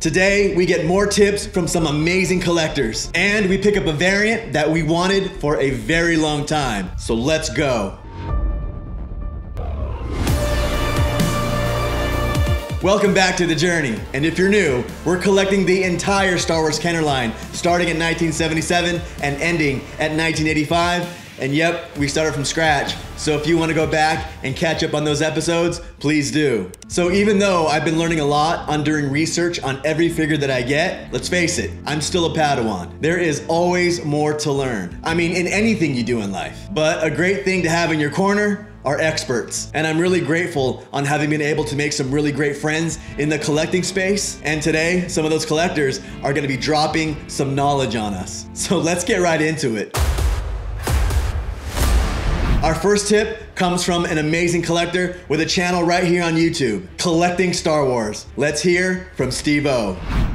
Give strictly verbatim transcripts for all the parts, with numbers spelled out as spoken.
Today, we get more tips from some amazing collectors, and we pick up a variant that we wanted for a very long time. So let's go. Welcome back to the journey, and if you're new, we're collecting the entire Star Wars Kenner line, starting in nineteen seventy-seven and ending at nineteen eighty-five, and yep, we started from scratch. So if you want to go back and catch up on those episodes, please do. So even though I've been learning a lot on doing research on every figure that I get, let's face it, I'm still a Padawan. There is always more to learn. I mean, in anything you do in life. But a great thing to have in your corner are experts. And I'm really grateful on having been able to make some really great friends in the collecting space. And today, some of those collectors are going to be dropping some knowledge on us. So let's get right into it. Our first tip comes from an amazing collector with a channel right here on YouTube, Collecting Star Wars. Let's hear from Steve-O.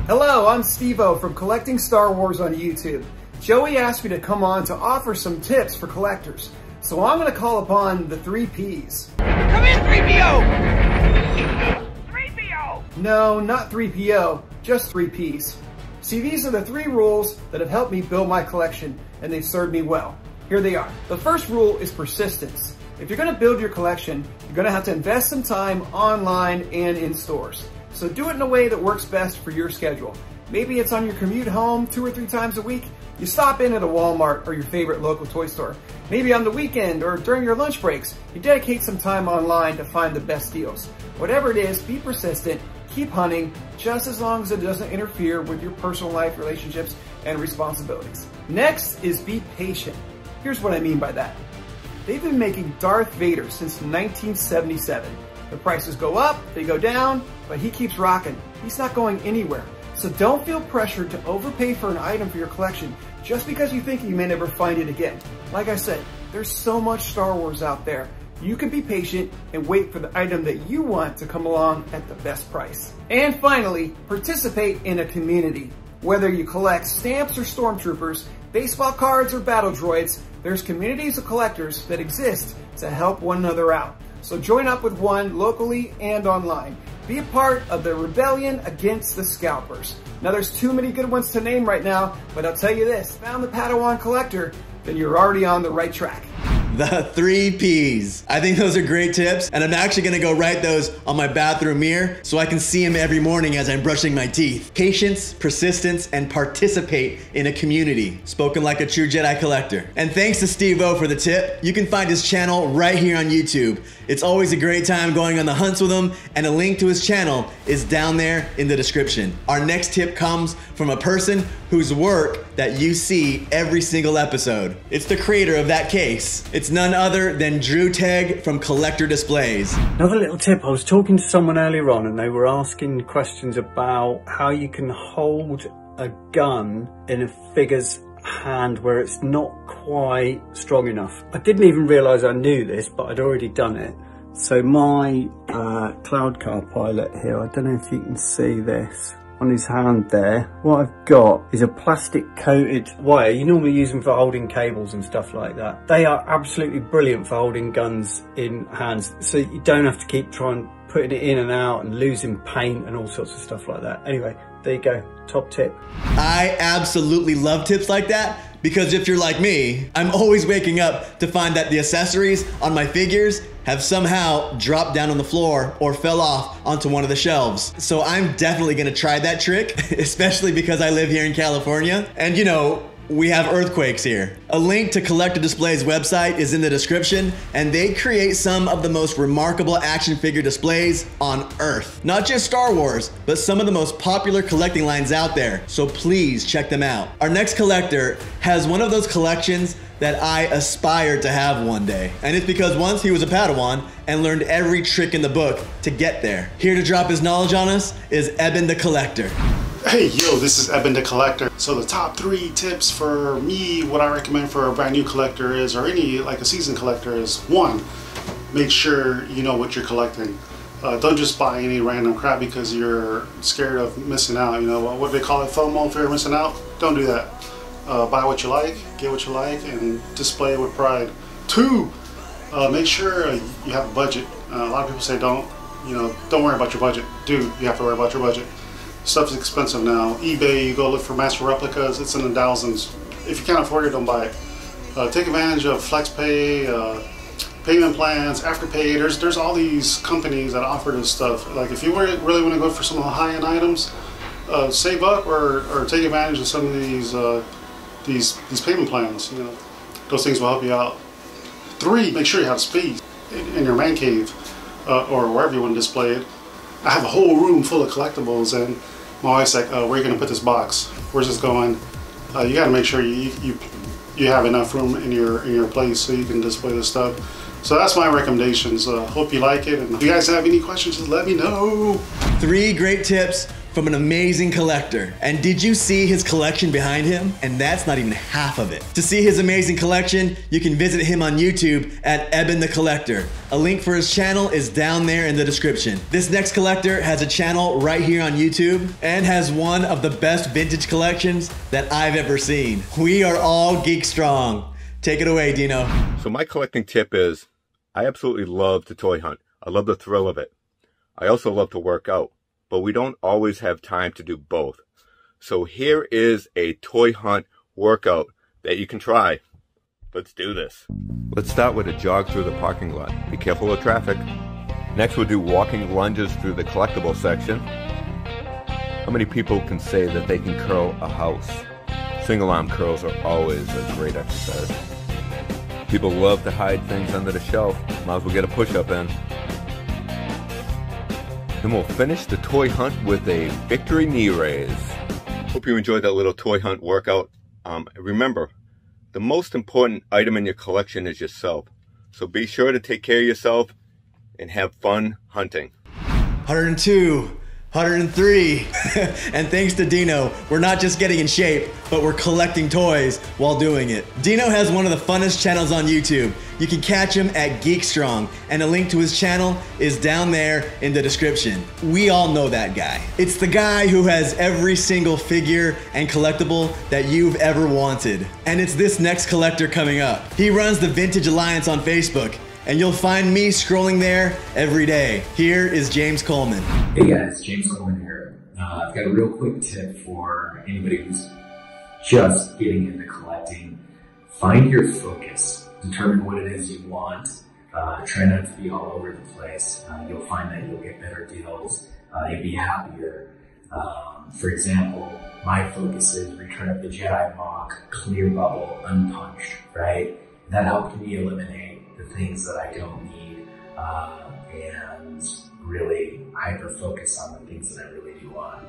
Hello, I'm Steve-O from Collecting Star Wars on YouTube. Joey asked me to come on to offer some tips for collectors, so I'm gonna call upon the three Ps. Come in, three P O! three P O! No, not three P O, just three Ps. See, these are the three rules that have helped me build my collection, and they've served me well. Here they are. The first rule is persistence. If you're going to build your collection, you're going to have to invest some time online and in stores. So do it in a way that works best for your schedule. Maybe it's on your commute home two or three times a week. You stop in at a Walmart or your favorite local toy store. Maybe on the weekend or during your lunch breaks, you dedicate some time online to find the best deals. Whatever it is, be persistent, keep hunting, just as long as it doesn't interfere with your personal life, relationships, and responsibilities. Next is be patient. Here's what I mean by that. They've been making Darth Vader since nineteen seventy-seven. The prices go up, they go down, but he keeps rocking. He's not going anywhere. So don't feel pressured to overpay for an item for your collection just because you think you may never find it again. Like I said, there's so much Star Wars out there. You can be patient and wait for the item that you want to come along at the best price. And finally, participate in a community. Whether you collect stamps or stormtroopers, baseball cards or battle droids, there's communities of collectors that exist to help one another out. So join up with one locally and online. Be a part of the rebellion against the scalpers. Now there's too many good ones to name right now, but I'll tell you this, found the Padawan Collector, then you're already on the right track. The three Ps. I think those are great tips, and I'm actually gonna go write those on my bathroom mirror so I can see them every morning as I'm brushing my teeth. Patience, persistence, and participate in a community. Spoken like a true Jedi collector. And thanks to Steve-O for the tip. You can find his channel right here on YouTube. It's always a great time going on the hunts with him, and a link to his channel is down there in the description. Our next tip comes from a person whose work that you see every single episode. It's the creator of that case. It's It's none other than Drew Tegg from Collector Displays. Another little tip, I was talking to someone earlier on and they were asking questions about how you can hold a gun in a figure's hand where it's not quite strong enough. I didn't even realise I knew this, but I'd already done it. So my uh, cloud car pilot here, I don't know if you can see this. On his hand there, what I've got is a plastic coated wire. You normally use them for holding cables and stuff like that. They are absolutely brilliant for holding guns in hands, so you don't have to keep trying putting it in and out and losing paint and all sorts of stuff like that. Anyway, there you go, top tip. I absolutely love tips like that, because if you're like me, I'm always waking up to find that the accessories on my figures have somehow dropped down on the floor or fell off onto one of the shelves. So I'm definitely gonna try that trick, especially because I live here in California. And you know, we have earthquakes here. A link to Collector Displays' website is in the description, and they create some of the most remarkable action figure displays on Earth. Not just Star Wars, but some of the most popular collecting lines out there, so please check them out. Our next collector has one of those collections that I aspired to have one day. And it's because once he was a Padawan and learned every trick in the book to get there. Here to drop his knowledge on us is Eben the Collector. Hey yo, this is Eben the Collector. So the top three tips for me, what I recommend for a brand new collector is, or any like a seasoned collector is, one, make sure you know what you're collecting. Uh, don't just buy any random crap because you're scared of missing out. You know, what they call it, FOMO, fear of missing out? Don't do that. Uh, buy what you like, get what you like, and display it with pride. Two, uh, make sure you have a budget. Uh, a lot of people say don't, you know, don't worry about your budget. Dude, you have to worry about your budget. Stuff's expensive now. eBay, you go look for master replicas, it's in the thousands. If you can't afford it, don't buy it. Uh, take advantage of FlexPay, uh, payment plans, Afterpay. There's there's all these companies that offer this stuff. Like if you really want to go for some of the high-end items, uh, save up or, or take advantage of some of these uh, these these payment plans. You know, those things will help you out. Three, make sure you have space in, in your man cave uh, or wherever you want to display it. I have a whole room full of collectibles, and my wife's like, oh, where are you going to put this box? Where's this going? Uh, you got to make sure you, you you have enough room in your in your place so you can display this stuff. So that's my recommendations. Uh, hope you like it. And if you guys have any questions, just let me know. Three great tips from an amazing collector. And did you see his collection behind him? And that's not even half of it. To see his amazing collection, you can visit him on YouTube at Eben the Collector. A link for his channel is down there in the description. This next collector has a channel right here on YouTube and has one of the best vintage collections that I've ever seen. We are all GeekStrong. Take it away, Dino. So my collecting tip is, I absolutely love to toy hunt. I love the thrill of it. I also love to work out, but we don't always have time to do both. So here is a toy hunt workout that you can try. Let's do this. Let's start with a jog through the parking lot. Be careful of traffic. Next we'll do walking lunges through the collectible section. How many people can say that they can curl a house? Single arm curls are always a great exercise. People love to hide things under the shelf. Might as well get a push-up in. And we'll finish the toy hunt with a victory knee raise. Hope you enjoyed that little toy hunt workout. Um, remember, the most important item in your collection is yourself. So be sure to take care of yourself and have fun hunting. one oh two, one oh three, and thanks to Dino, we're not just getting in shape, but we're collecting toys while doing it. Dino has one of the funnest channels on YouTube. You can catch him at GeekStrong, and a link to his channel is down there in the description. We all know that guy. It's the guy who has every single figure and collectible that you've ever wanted. And it's this next collector coming up. He runs the Vintage Alliance on Facebook, and you'll find me scrolling there every day. Here is James Coleman. Hey guys, James Coleman here. Uh, I've got a real quick tip for anybody who's just getting into collecting. Find your focus. Determine what it is you want. Uh, try not to be all over the place. Uh, you'll find that you'll get better deals. Uh, you'll be happier. Um, for example, my focus is Return of the Jedi mock, clear bubble, unpunched, right? That helped me eliminate the things that I don't need, uh, and really hyper-focus on the things that I really do want.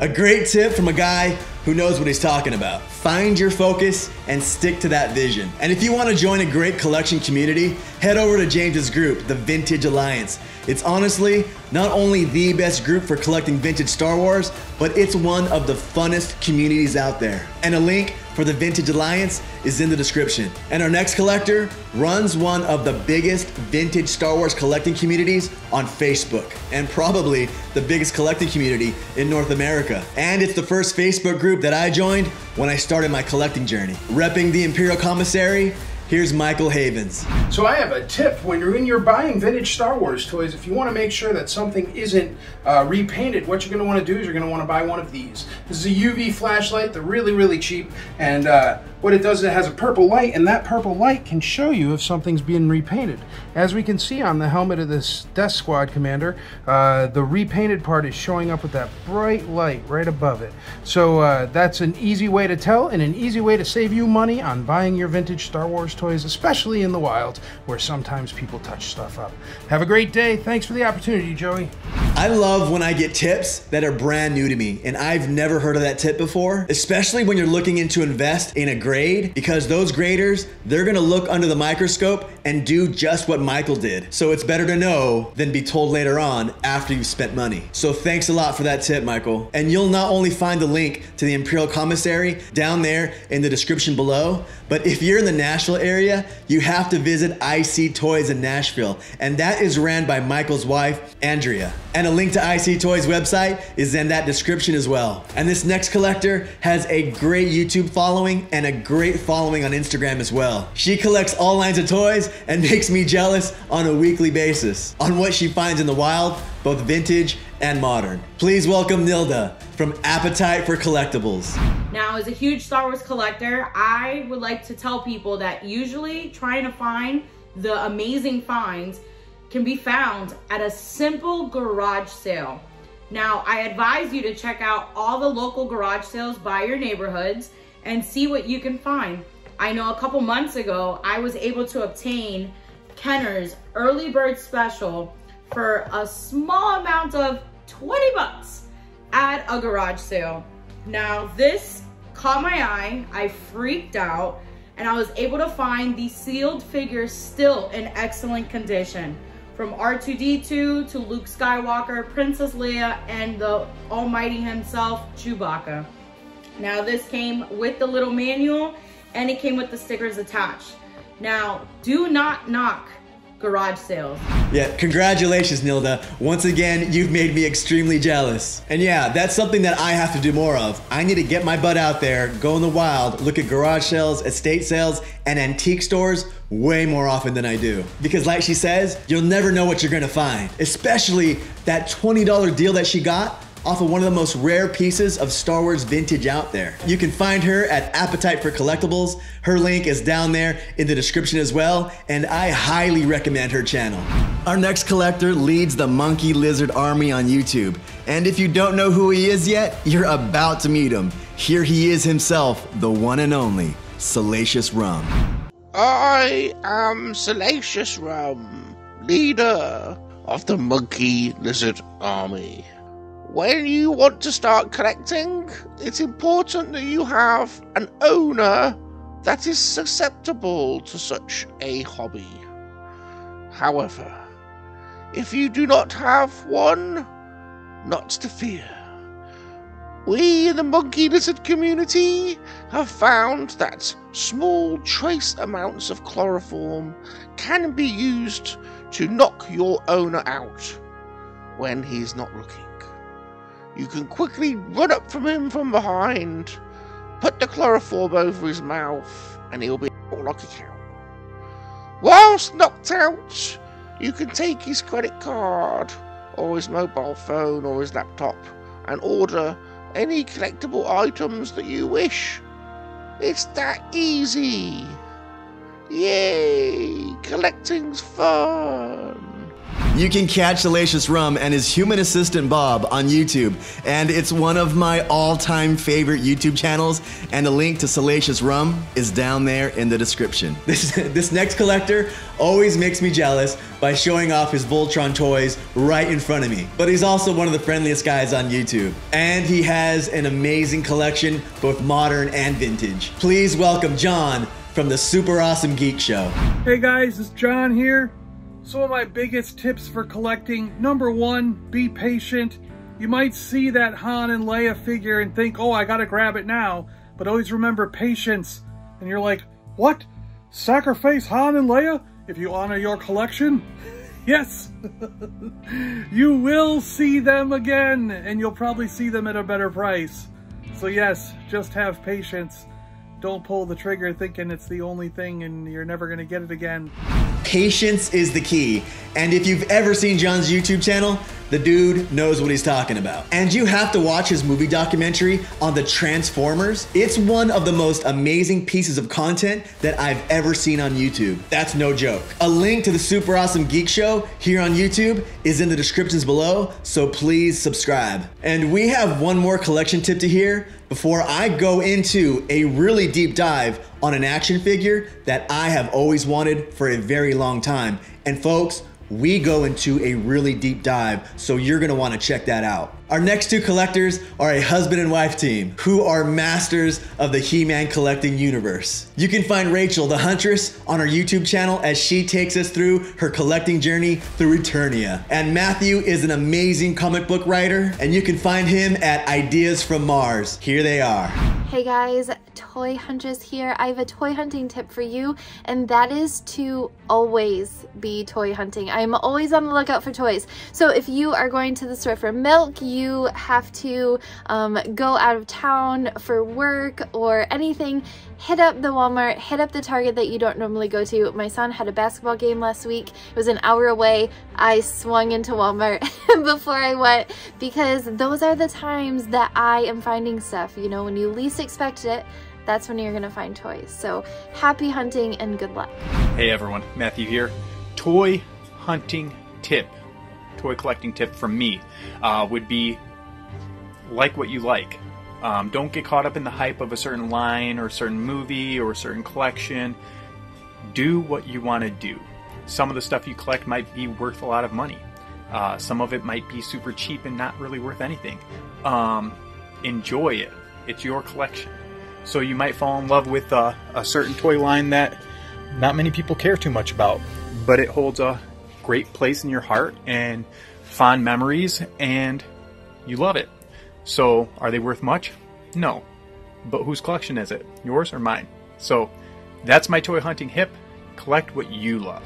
A great tip from a guy who knows what he's talking about. Find your focus and stick to that vision. And if you want to join a great collection community, head over to James's group, the Vintage Alliance. It's honestly not only the best group for collecting vintage Star Wars, but it's one of the funnest communities out there. And a link for the Vintage Alliance is in the description. And our next collector runs one of the biggest vintage Star Wars collecting communities on Facebook, and probably the biggest collecting community in North America. And it's the first Facebook group that I joined when I started my collecting journey. Repping the Imperial Commissary, here's Michael Havens. So I have a tip when you're in your buying vintage Star Wars toys. If you want to make sure that something isn't uh, repainted, what you're going to want to do is you're going to want to buy one of these. This is a U V flashlight. They're really, really cheap. And uh, what it does is it has a purple light, and that purple light can show you if something's being repainted. As we can see on the helmet of this desk squad commander, uh, the repainted part is showing up with that bright light right above it. So uh, that's an easy way to tell, and an easy way to save you money on buying your vintage Star Wars toys, especially in the wild, where sometimes people touch stuff up. Have a great day. Thanks for the opportunity, Joey. I love when I get tips that are brand new to me, and I've never heard of that tip before, especially when you're looking in to invest in a grade, because those graders, they're gonna look under the microscope and do just what Michael did. So it's better to know than be told later on after you've spent money. So thanks a lot for that tip, Michael. And you'll not only find the link to the Imperial Commissary down there in the description below, but if you're in the Nashville area, Area, you have to visit I C Toys in Nashville, and that is ran by Michael's wife, Andrea. And a link to I C Toys' website is in that description as well. And this next collector has a great YouTube following and a great following on Instagram as well. She collects all lines of toys and makes me jealous on a weekly basis on what she finds in the wild, both vintage and modern. Please welcome Nilda from Appetite for Collectibles. Now, as a huge Star Wars collector, I would like to tell people that usually trying to find the amazing finds can be found at a simple garage sale. Now, I advise you to check out all the local garage sales by your neighborhoods and see what you can find. I know a couple months ago, I was able to obtain Kenner's Early Bird Special for a small amount of twenty bucks at a garage sale. Now, this caught my eye, I freaked out, and I was able to find the sealed figure still in excellent condition. From R two D two to Luke Skywalker, Princess Leia, and the almighty himself, Chewbacca. Now, this came with the little manual, and it came with the stickers attached. Now, do not knock garage sales. Yeah, congratulations, Nilda. Once again, you've made me extremely jealous. And yeah, that's something that I have to do more of. I need to get my butt out there, go in the wild, look at garage sales, estate sales, and antique stores way more often than I do. Because like she says, you'll never know what you're gonna find. Especially that twenty dollar deal that she got off of one of the most rare pieces of Star Wars vintage out there. You can find her at Appetite for Collectibles. Her link is down there in the description as well, and I highly recommend her channel. Our next collector leads the Monkey Lizard Army on YouTube, and if you don't know who he is yet, you're about to meet him. Here he is himself, the one and only Salacious Rum. I am Salacious Rum, leader of the Monkey Lizard Army. When you want to start collecting, it's important that you have an owner that is susceptible to such a hobby. However, if you do not have one, not to fear. We in the Monkey Lizard community have found that small trace amounts of chloroform can be used to knock your owner out when he's not looking. You can quickly run up from him from behind, put the chloroform over his mouth, and he'll be out like a cow. Whilst knocked out, you can take his credit card, or his mobile phone, or his laptop, and order any collectible items that you wish. It's that easy. Yay! Collecting's fun! You can catch Salacious Rum and his human assistant Bob on YouTube, and it's one of my all-time favorite YouTube channels, and the link to Salacious Rum is down there in the description. This, this next collector always makes me jealous by showing off his Voltron toys right in front of me, but he's also one of the friendliest guys on YouTube, and he has an amazing collection, both modern and vintage. Please welcome John from the Super Awesome Geek Show. Hey guys, it's John here. Some of my biggest tips for collecting: number one, be patient. You might see that Han and Leia figure and think, oh, I gotta grab it now, but always remember patience. And you're like, what? Sacrifice Han and Leia if you honor your collection? Yes, you will see them again, and you'll probably see them at a better price. So yes, just have patience. Don't pull the trigger thinking it's the only thing and you're never gonna get it again. Patience is the key, and if you've ever seen John's YouTube channel, the dude knows what he's talking about. And you have to watch his movie documentary on the Transformers. It's one of the most amazing pieces of content that I've ever seen on YouTube. That's no joke. A link to the Super Awesome Geek Show here on YouTube is in the descriptions below, so please subscribe. And we have one more collection tip to hear before I go into a really deep dive on an action figure that I have always wanted for a very long time. And folks, we go into a really deep dive, so you're gonna wanna check that out. Our next two collectors are a husband and wife team who are masters of the He-Man collecting universe. You can find Rachel the Huntress on her YouTube channel as she takes us through her collecting journey through Eternia. And Matthew is an amazing comic book writer, and you can find him at Ideas from Mars. Here they are. Hey guys, toy hunters here, I have a toy hunting tip for you, and that is to always be toy hunting. I'm always on the lookout for toys. So if you are going to the store for milk, you have to um, go out of town for work or anything, hit up the Walmart, hit up the Target that you don't normally go to. My son had a basketball game last week. It was an hour away. I swung into Walmart before I went because those are the times that I am finding stuff. You know, when you least expect it, that's when you're gonna find toys. So happy hunting and good luck. Hey everyone, Matthew here. Toy hunting tip, toy collecting tip from me uh, would be like what you like. Um, don't get caught up in the hype of a certain line or a certain movie or a certain collection. Do what you want to do. Some of the stuff you collect might be worth a lot of money. Uh, some of it might be super cheap and not really worth anything. Um, enjoy it. It's your collection. So you might fall in love with uh, a certain toy line that not many people care too much about, but it holds a great place in your heart and fond memories, and you love it. So, are they worth much? No. But whose collection is it? Yours or mine? So, that's my toy hunting tip. Collect what you love.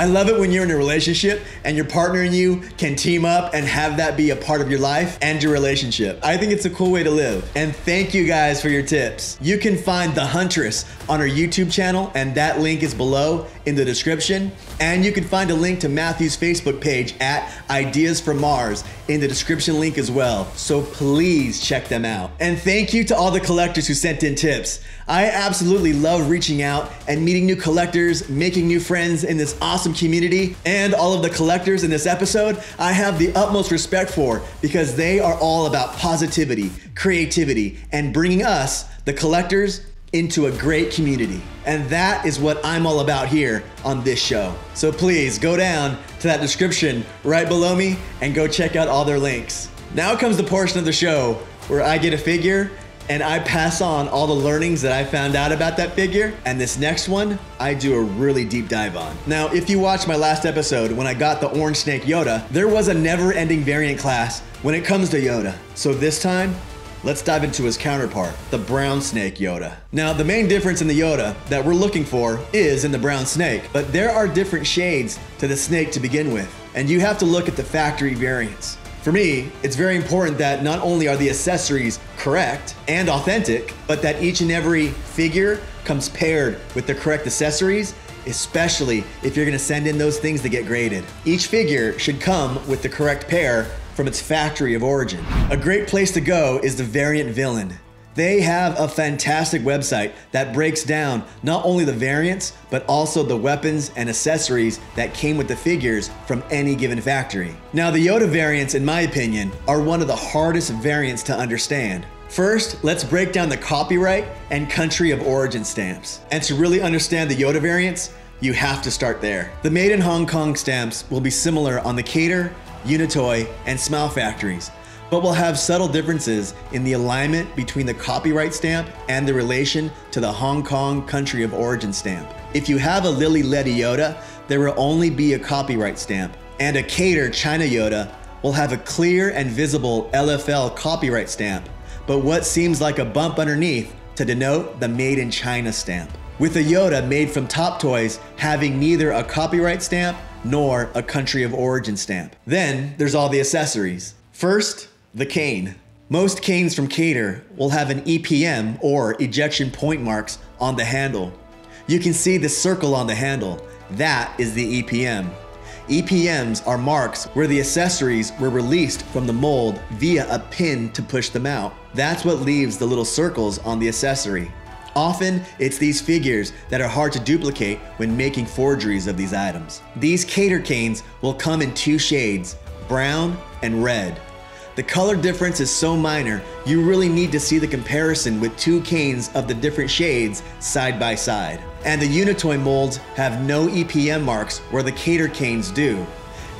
I love it when you're in a relationship and your partner and you can team up and have that be a part of your life and your relationship. I think it's a cool way to live. And thank you guys for your tips. You can find The Huntress on our YouTube channel, and that link is below in the description. And you can find a link to Matthew's Facebook page at Ideas from Mars in the description link as well. So please check them out. And thank you to all the collectors who sent in tips. I absolutely love reaching out and meeting new collectors, making new friends in this awesome community, and all of the collectors in this episode I have the utmost respect for, because they are all about positivity, creativity, and bringing us, the collectors, into a great community. And that is what I'm all about here on this show. So please go down to that description right below me and go check out all their links. Now comes the portion of the show where I get a figure and I pass on all the learnings that I found out about that figure. And this next one, I do a really deep dive on. Now, if you watched my last episode when I got the Orange Snake Yoda, there was a never-ending variant class when it comes to Yoda. So this time, let's dive into his counterpart, the Brown Snake Yoda. Now, the main difference in the Yoda that we're looking for is in the brown snake, but there are different shades to the snake to begin with, and you have to look at the factory variants. For me, it's very important that not only are the accessories correct and authentic, but that each and every figure comes paired with the correct accessories, especially if you're gonna send in those things that get graded. Each figure should come with the correct pair from its factory of origin. A great place to go is the Variant Villain. They have a fantastic website that breaks down not only the variants, but also the weapons and accessories that came with the figures from any given factory. Now, the Yoda variants, in my opinion, are one of the hardest variants to understand. First, let's break down the copyright and country of origin stamps. And to really understand the Yoda variants, you have to start there. The Made in Hong Kong stamps will be similar on the Cater, Unitoy, and Smile factories, but we'll have subtle differences in the alignment between the copyright stamp and the relation to the Hong Kong country of origin stamp. If you have a Lili Ledy Yoda, there will only be a copyright stamp, and a Cater China Yoda will have a clear and visible L F L copyright stamp, but what seems like a bump underneath to denote the Made in China stamp. With a Yoda made from Top Toys having neither a copyright stamp nor a country of origin stamp. Then there's all the accessories. First, the cane. Most canes from Cater will have an E P M or ejection point marks on the handle. You can see the circle on the handle. That is the E P M. E P Ms are marks where the accessories were released from the mold via a pin to push them out. That's what leaves the little circles on the accessory. Often, it's these figures that are hard to duplicate when making forgeries of these items. These Cater canes will come in two shades, brown and red. The color difference is so minor, you really need to see the comparison with two canes of the different shades side by side. And the Unitoy molds have no E P M marks where the Cater canes do.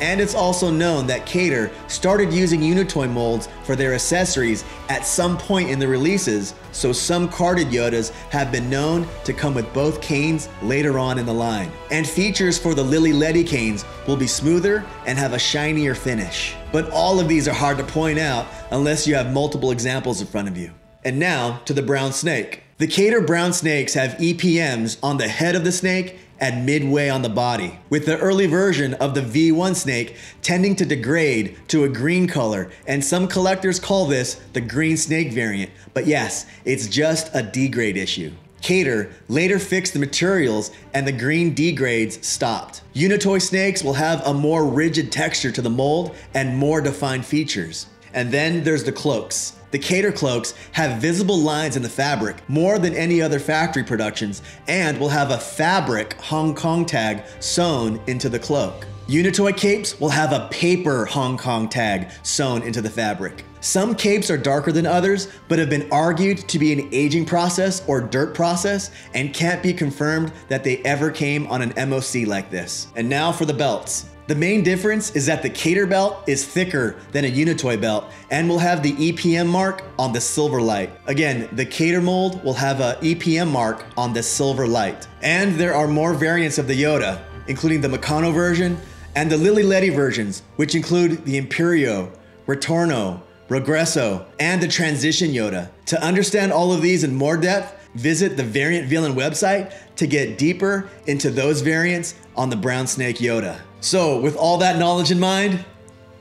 And it's also known that Cater started using Unitoy molds for their accessories at some point in the releases, so some carded Yodas have been known to come with both canes later on in the line. And features for the Lili Ledy canes will be smoother and have a shinier finish. But all of these are hard to point out unless you have multiple examples in front of you. And now to the brown snake. The Cater brown snakes have E P Ms on the head of the snake and midway on the body, with the early version of the V one snake tending to degrade to a green color, and some collectors call this the green snake variant, but yes, it's just a degrade issue. Cater later fixed the materials and the green degrades stopped. Unitoy snakes will have a more rigid texture to the mold and more defined features. And then there's the cloaks. The Cater cloaks have visible lines in the fabric more than any other factory productions and will have a fabric Hong Kong tag sewn into the cloak. Unitoy capes will have a paper Hong Kong tag sewn into the fabric. Some capes are darker than others, but have been argued to be an aging process or dirt process and can't be confirmed that they ever came on an M O C like this. And now for the belts. The main difference is that the Cater belt is thicker than a Unitoy belt and will have the E P M mark on the silver light. Again, the Cater mold will have a E P M mark on the silver light. And there are more variants of the Yoda, including the Meccano version and the Lili Ledy versions, which include the Imperio, Retorno, Regresso, and the Transition Yoda. To understand all of these in more depth, visit the Variant Villain website to get deeper into those variants on the brown snake Yoda. So with all that knowledge in mind,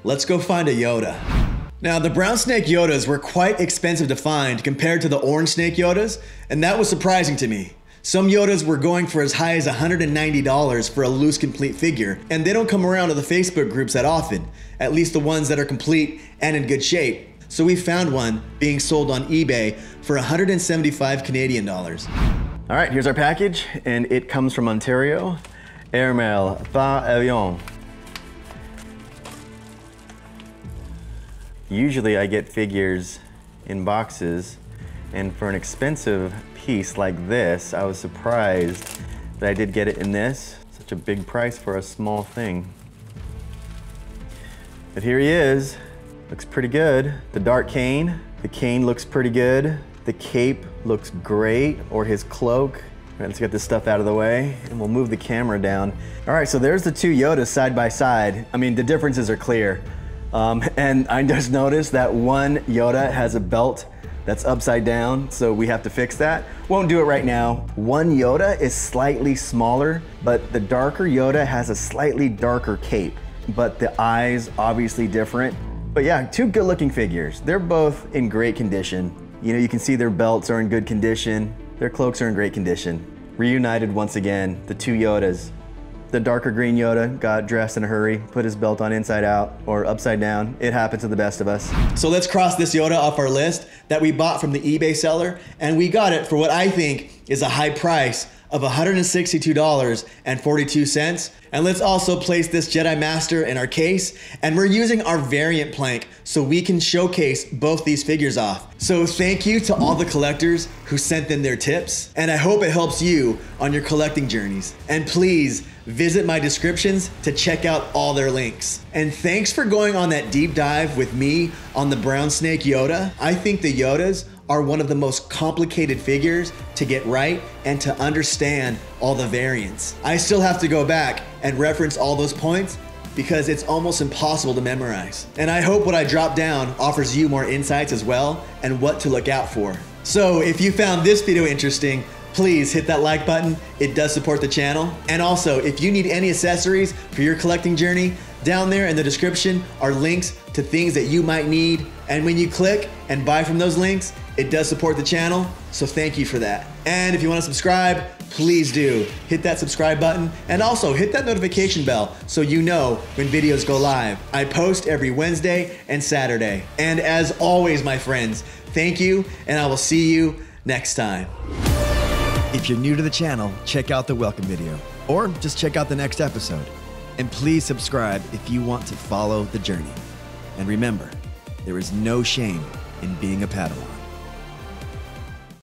let's go find a Yoda. Now the brown snake Yodas were quite expensive to find compared to the orange snake Yodas, and that was surprising to me. Some Yodas were going for as high as one hundred ninety dollars for a loose complete figure, and they don't come around to the Facebook groups that often, at least the ones that are complete and in good shape. So we found one being sold on eBay for one hundred seventy-five Canadian dollars. All right, here's our package, and it comes from Ontario. Airmail, par avion. Usually I get figures in boxes, and for an expensive piece like this, I was surprised that I did get it in this. Such a big price for a small thing. But here he is. Looks pretty good. The dark cane. The cane looks pretty good. The cape looks great, or his cloak. All right, let's get this stuff out of the way, and we'll move the camera down. All right, so there's the two Yodas side by side. I mean, the differences are clear. Um, and I just noticed that one Yoda has a belt that's upside down, so we have to fix that. Won't do it right now. One Yoda is slightly smaller, but the darker Yoda has a slightly darker cape, but the eyes obviously different. But yeah, two good-looking figures. They're both in great condition. You know, you can see their belts are in good condition. Their cloaks are in great condition. Reunited once again, the two Yodas. The darker green Yoda got dressed in a hurry, put his belt on inside out or upside down. It happens to the best of us. So let's cross this Yoda off our list that we bought from the eBay seller, and we got it for what I think is a high price of one hundred sixty-two dollars and forty-two cents. And let's also place this Jedi Master in our case, and we're using our variant plank so we can showcase both these figures off. So thank you to all the collectors who sent in their tips, and I hope it helps you on your collecting journeys. And please visit my descriptions to check out all their links. And thanks for going on that deep dive with me on the brown snake Yoda. I think the Yodas are one of the most complicated figures to get right and to understand all the variants. I still have to go back and reference all those points because it's almost impossible to memorize. And I hope what I drop down offers you more insights as well and what to look out for. So if you found this video interesting, please hit that like button. It does support the channel. And also, if you need any accessories for your collecting journey, down there in the description are links to things that you might need. And when you click and buy from those links, it does support the channel, so thank you for that. And if you want to subscribe, please do. Hit that subscribe button, and also hit that notification bell so you know when videos go live. I post every Wednesday and Saturday. And as always, my friends, thank you, and I will see you next time. If you're new to the channel, check out the welcome video, or just check out the next episode. And please subscribe if you want to follow the journey. And remember, there is no shame in being a Padawan.